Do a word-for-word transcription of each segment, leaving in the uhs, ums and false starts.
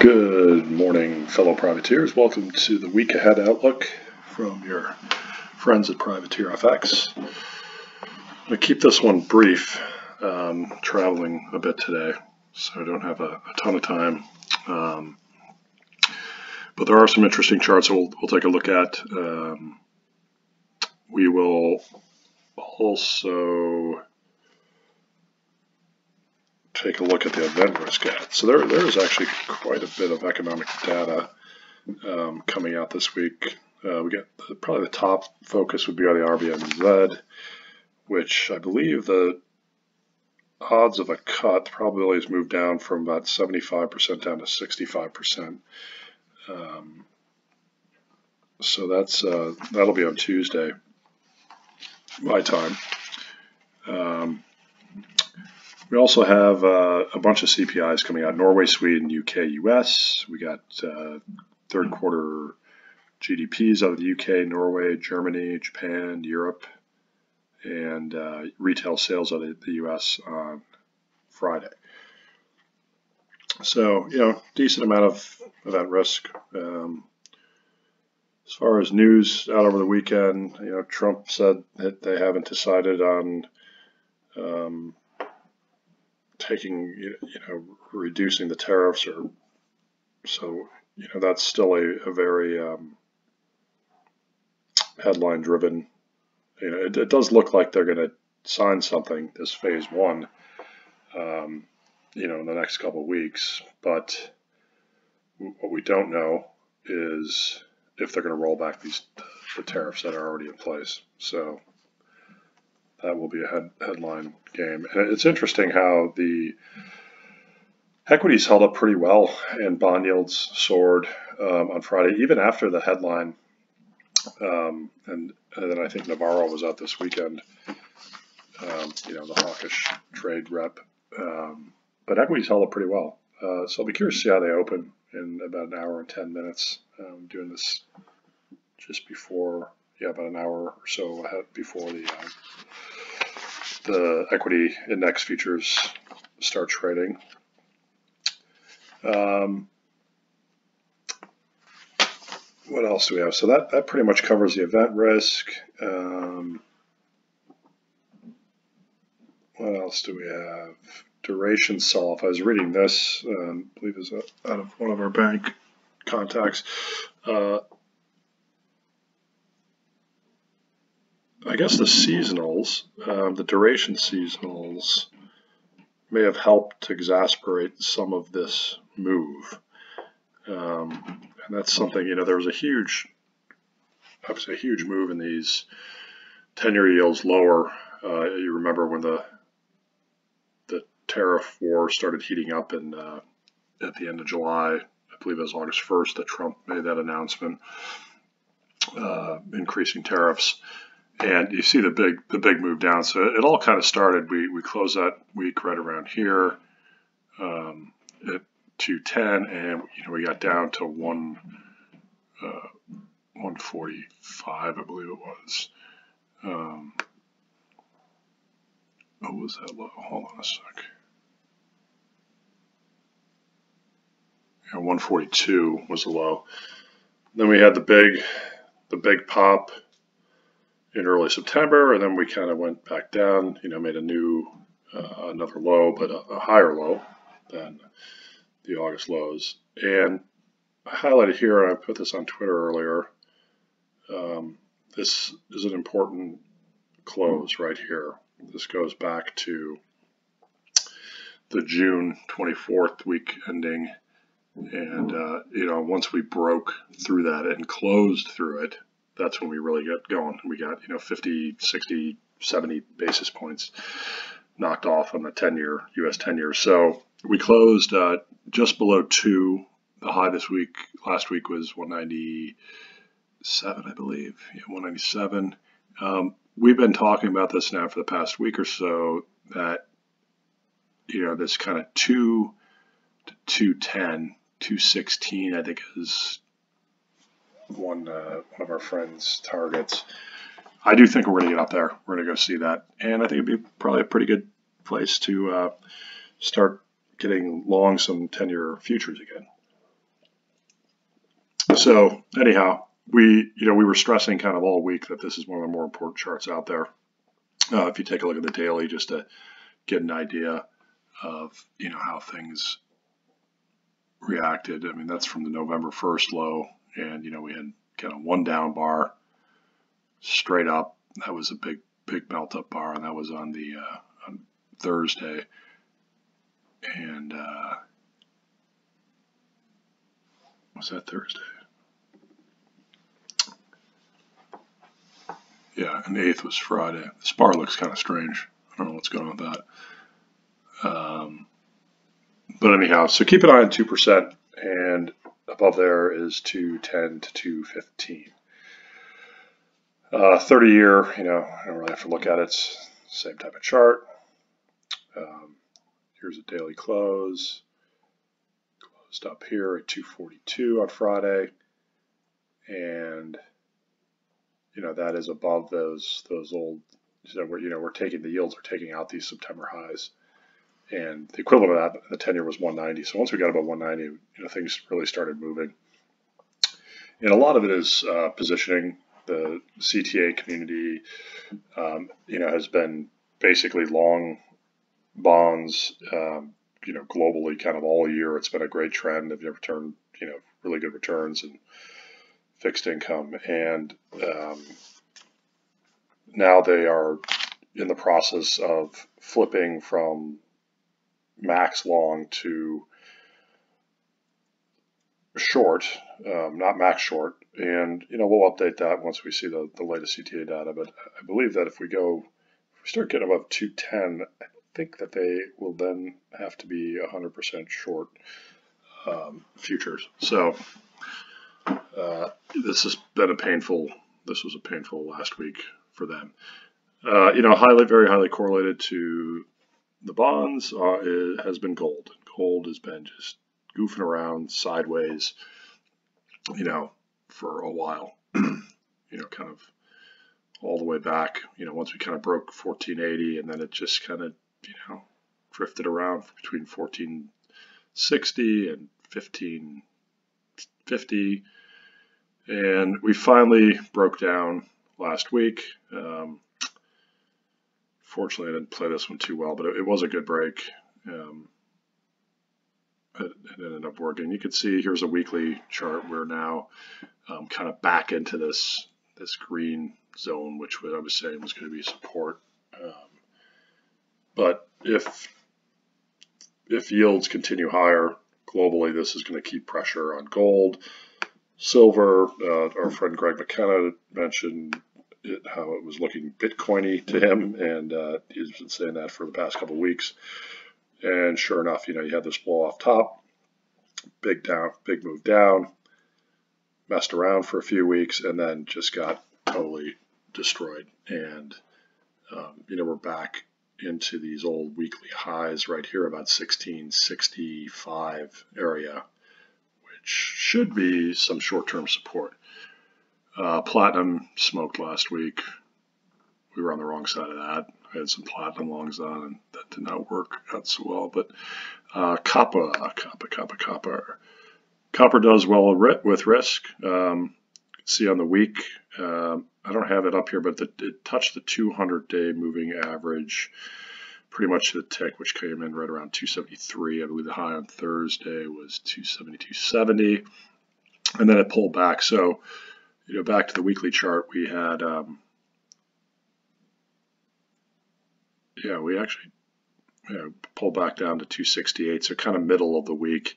Good morning, fellow privateers. Welcome to the week ahead outlook from your friends at Privateer F X. I'm going to keep this one brief, um, traveling a bit today, so I don't have a, a ton of time. Um, but there are some interesting charts that we'll, we'll take a look at. Um, we will also take a look at the event risk at. So there, there is actually quite a bit of economic data um, coming out this week. Uh, we get the, probably the top focus would be on the R B N Z, which I believe the odds of a cut, the probability has moved down from about seventy-five percent down to sixty-five percent. Um, so that's uh, that'll be on Tuesday, my time. Um, We also have uh, a bunch of C P Is coming out, Norway, Sweden, U K, U S. We got uh, third quarter G D Ps out of the U K, Norway, Germany, Japan, Europe, and uh, retail sales out of the U S on Friday. So, you know, decent amount of event risk. Um, as far as news out over the weekend, you know, Trump said that they haven't decided on um, taking, you know, reducing the tariffs, or so, you know, that's still a, a very um, headline driven, you know, it, it does look like they're going to sign something this phase one, um, you know, in the next couple of weeks, but what we don't know is if they're going to roll back these the tariffs that are already in place. So that will be a head, headline game. And it's interesting how the equities held up pretty well and bond yields soared um, on Friday, even after the headline. Um, and, and then I think Navarro was out this weekend, um, you know, the hawkish trade rep. Um, but equities held up pretty well. Uh, so I'll be curious to see how they open in about an hour and ten minutes. I'm doing this just before, yeah, about an hour or so ahead before the uh, the equity index futures start trading. Um, what else do we have? So that, that pretty much covers the event risk. Um, what else do we have? Duration sell-off. I was reading this, um, I believe it was out of one of our bank contacts. Uh, I guess the seasonals, um, the duration seasonals may have helped exacerbate some of this move. Um, and that's something, you know, there was a huge, obviously a huge move in these ten-year yields lower. Uh, you remember when the the tariff war started heating up in, uh, at the end of July, I believe it was August first, that Trump made that announcement, uh, increasing tariffs. And you see the big the big move down. So it all kind of started. We we closed that week right around here um, at two ten, and you know we got down to one uh, one forty-five, I believe it was. Um, what was that low? Hold on a sec. Yeah, one forty-two was the low. Then we had the big the big pop in early September, and then we kind of went back down, you know, made a new, uh, another low, but a, a higher low than the August lows. And I highlighted here, and I put this on Twitter earlier, um, this is an important close right here. This goes back to the June twenty-fourth week ending. And, uh, you know, once we broke through that and closed through it, that's when we really got going. We got, you know, fifty, sixty, seventy basis points knocked off on the ten-year, U S ten-year. So we closed uh, just below two. The high this week, last week was one ninety-seven, I believe. Yeah, one ninety-seven. Um, we've been talking about this now for the past week or so, that, you know, this kind of two to two ten, two sixteen, I think is one uh, one of our friends' targets. I do think we're going to get up there. We're going to go see that, and I think it'd be probably a pretty good place to uh, start getting long some ten-year futures again. So anyhow, we you know we were stressing kind of all week that this is one of the more important charts out there. Uh, if you take a look at the daily, just to get an idea of you know how things reacted. I mean, that's from the November first low, and you know we had kind of one down bar straight up. That was a big big melt up bar, and that was on the uh, on Thursday, and uh, was that Thursday? Yeah, and the eighth was Friday. This bar looks kind of strange. I don't know what's going on with that. Um, but anyhow, so keep an eye on two percent, and above there is two ten to two fifteen. Uh, thirty year, you know, I don't really have to look at it. It's the same type of chart. Um, here's a daily close. Closed up here at two forty-two on Friday. And you know, that is above those those old, so we're, you know, we're taking the yields, we're taking out these September highs. And the equivalent of that, the ten year was one ninety. So once we got above one ninety, you know, things really started moving. And a lot of it is uh, positioning. The C T A community, um, you know, has been basically long bonds, um, you know, globally kind of all year. It's been a great trend. They've returned, you know, really good returns and fixed income, and um, now they are in the process of flipping from max long to short, um, not max short, and you know we'll update that once we see the, the latest C T A data. But I believe that if we go, if we start getting above two ten, I think that they will then have to be one hundred percent short um, futures. So. Uh, this has been a painful, this was a painful last week for them. Uh, you know, highly, very highly correlated to the bonds uh, it has been gold. Gold has been just goofing around sideways, you know, for a while, you know, kind of all the way back, you know, once we kind of broke fourteen eighty, and then it just kind of, you know, drifted around between fourteen sixty and fifteen fifty. And we finally broke down last week. Um, fortunately, I didn't play this one too well, but it, it was a good break. Um, it, it ended up working. You can see here's a weekly chart. We're now um, kind of back into this this green zone, which I was saying was going to be support. Um, but if if yields continue higher globally, this is going to keep pressure on gold. Silver, uh, our friend Greg McKenna mentioned it, how it was looking Bitcoin-y to him, and uh, he's been saying that for the past couple of weeks. And sure enough, you know, you had this blow off top, big down, big move down, messed around for a few weeks, and then just got totally destroyed. And um, you know, we're back into these old weekly highs right here, about sixteen sixty-five area. Should be some short-term support. Uh, platinum smoked last week. We were on the wrong side of that. I had some platinum longs on, and that did not work out so well. But uh, copper, copper, copper, copper. Copper does well with risk. Um, see on the week, um, I don't have it up here, but the, it touched the two hundred day moving average, pretty much the tick, which came in right around two seventy-three. I believe the high on Thursday was two seventy-two seventy, and then it pulled back. So, you know, back to the weekly chart, we had, um, yeah, we actually you know, pulled back down to two sixty-eight, so kind of middle of the week.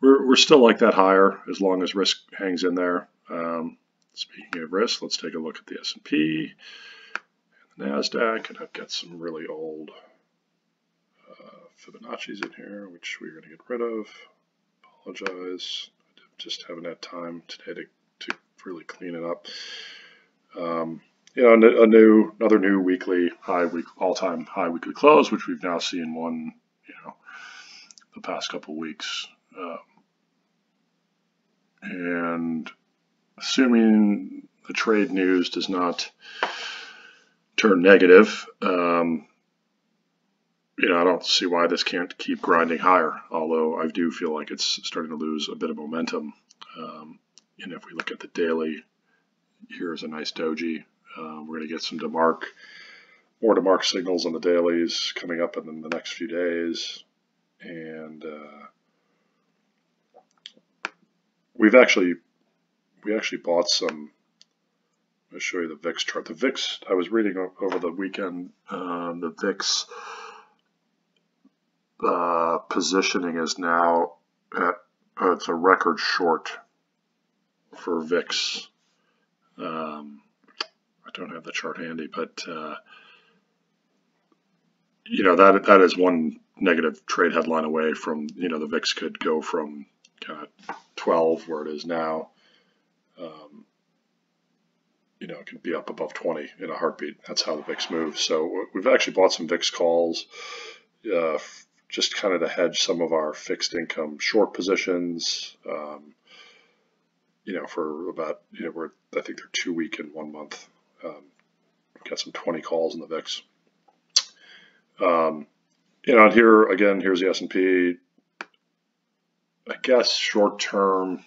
We're, we're still like that higher as long as risk hangs in there. Um, speaking of risk, let's take a look at the S and P. NASDAQ, and I've got some really old uh, Fibonacci's in here, which we're going to get rid of. Apologize, I just haven't had time today to, to really clean it up. Um, you know, a new, another new weekly high, week, all-time high weekly close, which we've now seen one, you know, the past couple weeks. Um, and assuming the trade news does not turn negative, um, you know, I don't see why this can't keep grinding higher, although I do feel like it's starting to lose a bit of momentum. Um, And if we look at the daily, here's a nice doji. Uh, we're going to get some DeMark, more DeMark signals on the dailies coming up in the next few days. And uh, we've actually, we actually bought some. I'll show you the V I X chart. The V I X, I was reading over the weekend, um, the V I X uh, positioning is now at, oh, it's a record short for V I X. Um, I don't have the chart handy, but, uh, you know, that that is one negative trade headline away from, you know, the V I X could go from kind of twelve, where it is now. Um, You know, it can be up above twenty in a heartbeat. That's how the V I X moves. So we've actually bought some V I X calls, uh, just kind of to hedge some of our fixed income short positions. Um, you know, for about, you know, we're, I think they're two week and one month. Um, got some twenty calls in the V I X. Um, you know, and here again, here's the S and P. I guess short term,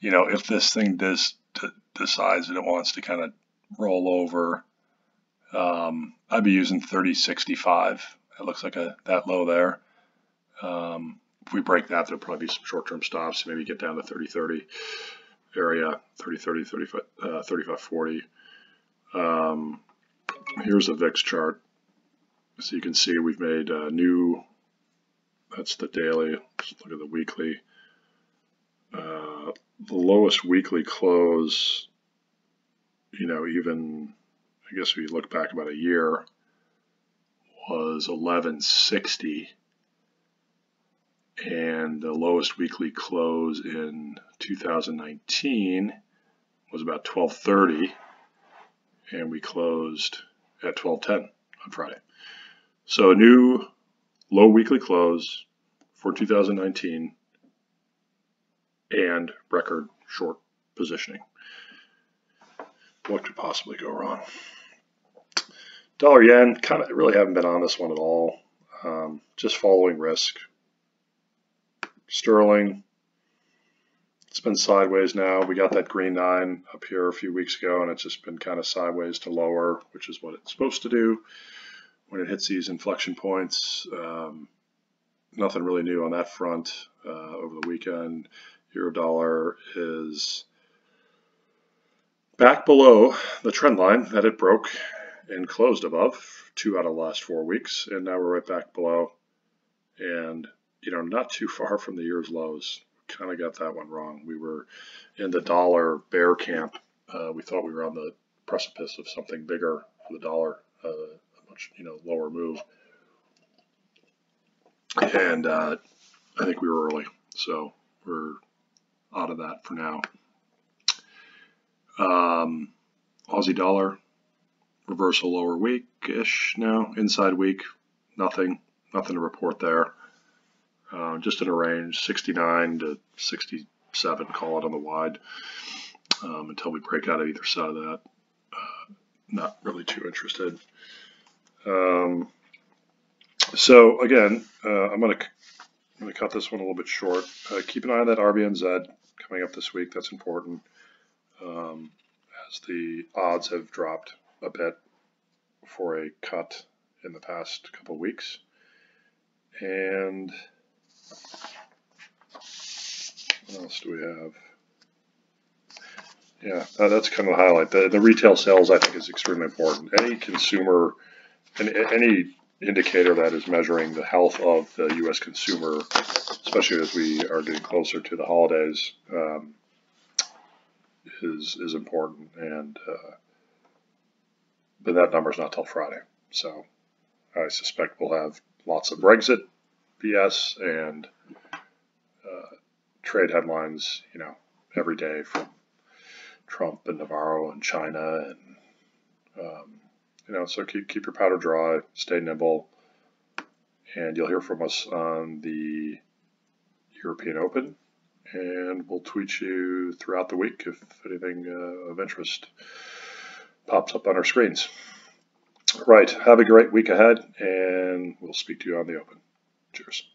you know, if this thing does. Decides that it wants to kind of roll over. Um, I'd be using thirty sixty-five. It looks like a that low there. Um, if we break that, there'll probably be some short-term stops. Maybe get down to thirty thirty area, thirty thirty, thirty-five, uh, thirty-five forty. Um, here's a V I X chart. So you can see we've made a new. That's the daily. Let's look at the weekly. Uh, the lowest weekly close, you know, even, I guess we look back about a year, was eleven sixty, and the lowest weekly close in two thousand nineteen was about twelve thirty, and we closed at twelve ten on Friday. So a new low weekly close for two thousand nineteen and record short positioning. What could possibly go wrong? Dollar yen, kind of really haven't been on this one at all. Um, just following risk. Sterling, it's been sideways now. We got that green nine up here a few weeks ago, and it's just been kind of sideways to lower, which is what it's supposed to do when it hits these inflection points. Um, nothing really new on that front uh, over the weekend. Euro dollar is back below the trend line that it broke and closed above two out of the last four weeks. And now we're right back below and, you know, not too far from the year's lows. Kind of got that one wrong. We were in the dollar bear camp. Uh, we thought we were on the precipice of something bigger for the dollar, uh, a much, you know, lower move. And uh, I think we were early. So we're out of that for now. Um, Aussie dollar, reversal lower week-ish now, inside week, nothing, nothing to report there. Uh, just in a range, sixty-nine to sixty-seven, call it on the wide, um, until we break out of either side of that. Uh, not really too interested. Um, so again, uh, I'm going to I'm going to cut this one a little bit short. Uh, keep an eye on that R B N Z coming up this week. That's important, um, as the odds have dropped a bit for a cut in the past couple of weeks. And what else do we have? Yeah, uh, that's kind of the highlight. The, the retail sales, I think, is extremely important. Any consumer, any, any indicator that is measuring the health of the U S consumer, especially as we are getting closer to the holidays, um, is is important. And uh, but that number is not till Friday, so I suspect we'll have lots of Brexit B S and uh, trade headlines, you know, every day from Trump and Navarro and China and. Um, You know, so keep keep your powder dry, stay nimble, and you'll hear from us on the European Open, and we'll tweet you throughout the week if anything uh, of interest pops up on our screens. Right, have a great week ahead, and we'll speak to you on the Open. Cheers.